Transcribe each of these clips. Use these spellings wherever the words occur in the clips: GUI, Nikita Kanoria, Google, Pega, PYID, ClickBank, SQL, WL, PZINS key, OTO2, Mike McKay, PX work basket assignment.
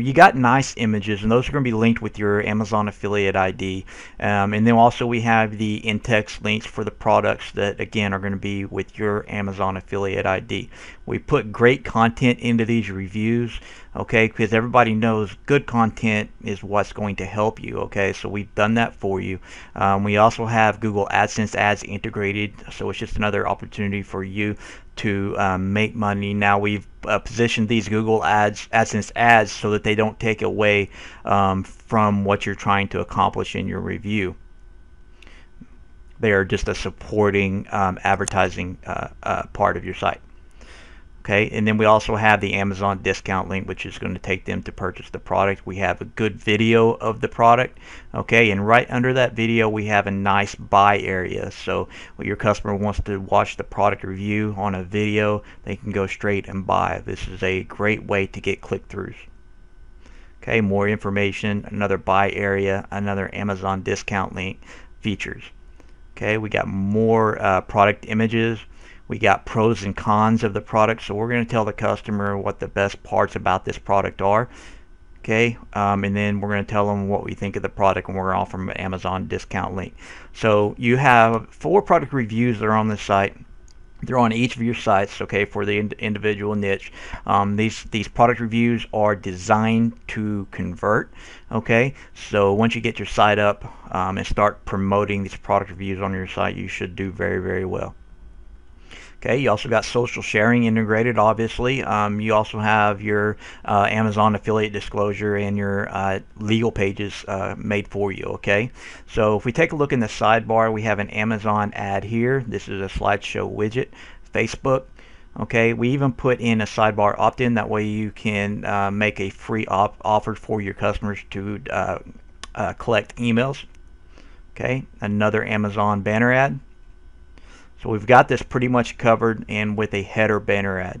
You got nice images, and those are going to be linked with your Amazon affiliate ID. And then also we have the in-text links for the products that, again, are going to be with your Amazon affiliate ID. We put great content into these reviews, okay, because everybody knows good content is what's going to help you, okay? So we've done that for you. We also have Google AdSense ads integrated, so it's just another opportunity for you to make money. Now we've positioned these Google AdSense ads so that they don't take away from what you're trying to accomplish in your review. They are just a supporting advertising part of your site. Okay, and then we also have the Amazon discount link, which is going to take them to purchase the product. We have a good video of the product, okay, and right under that video we have a nice buy area. So when your customer wants to watch the product review on a video, they can go straight and buy. This is a great way to get click-throughs. Okay, more information, another buy area, another Amazon discount link, features. Okay, we got more product images. We got pros and cons of the product, so we're going to tell the customer what the best parts about this product are, okay, and then we're going to tell them what we think of the product, and we're offering an Amazon discount link. So you have 4 product reviews that are on this site. They're on each of your sites, okay, for the individual niche. These product reviews are designed to convert, okay? So once you get your site up and start promoting these product reviews on your site, you should do very, very well. Okay, you also got social sharing integrated, obviously. You also have your Amazon affiliate disclosure and your legal pages made for you, okay? So if we take a look in the sidebar, we have an Amazon ad here. This is a slideshow widget, Facebook. Okay, we even put in a sidebar opt-in. That way you can make a free offer for your customers to collect emails. Okay, another Amazon banner ad. So we've got this pretty much covered, and with a header banner ad.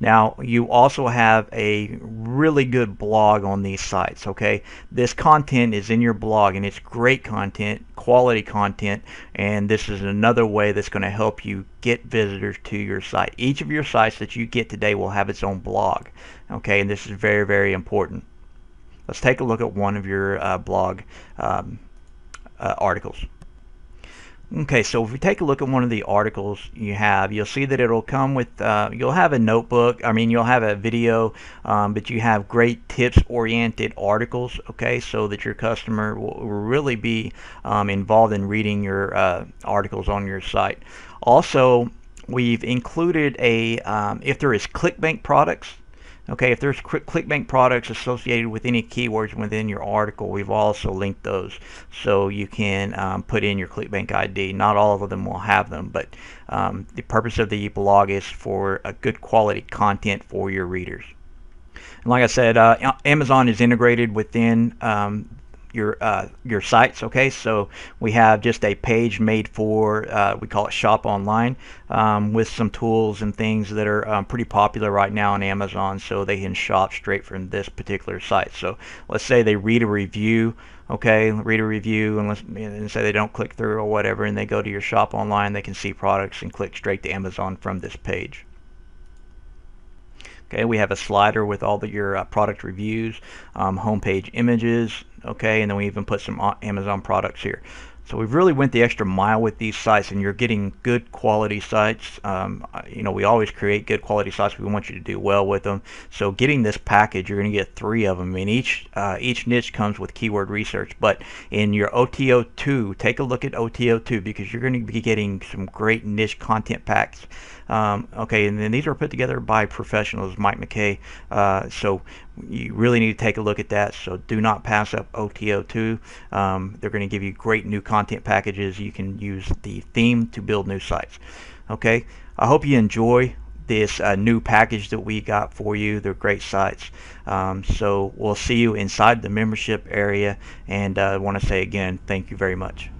Now you also have a really good blog on these sites, okay? This content is in your blog, and it's great content, quality content, and this is another way that's going to help you get visitors to your site. Each of your sites that you get today will have its own blog, okay? And this is very, very important. Let's take a look at one of your blog articles. Okay, so if we take a look at one of the articles you have, you'll see that it'll come with, you'll have a notebook, you'll have a video, but you have great tips-oriented articles, okay, so that your customer will really be involved in reading your articles on your site. Also, we've included a, if there is clickbank products, okay, if there's clickbank products associated with any keywords within your article, we've also linked those, so you can put in your clickbank ID. Not all of them will have them, but the purpose of the blog is for a good quality content for your readers. And like I said, Amazon is integrated within your sites, okay? So we have just a page made for, we call it Shop Online, with some tools and things that are pretty popular right now on Amazon, so they can shop straight from this particular site. So let's say they read a review, okay, and say they don't click through or whatever, and they go to your Shop Online, they can see products and click straight to Amazon from this page. Okay, we have a slider with all your product reviews, homepage images, okay, and then we even put some Amazon products here. So we've really went the extra mile with these sites, and you're getting good quality sites. You know, we always create good quality sites. We want you to do well with them. So getting this package, you're going to get 3 of them, and each niche comes with keyword research. But in your OTO2, take a look at OTO2, because you're going to be getting some great niche content packs. Okay, and then these are put together by professionals, Mike McKay. So you really need to take a look at that. So do not pass up OTO2. They're going to give you great new content packages. You can use the theme to build new sites. Okay, I hope you enjoy this new package that we got for you. They're great sites. So we'll see you inside the membership area. And I want to say again, thank you very much.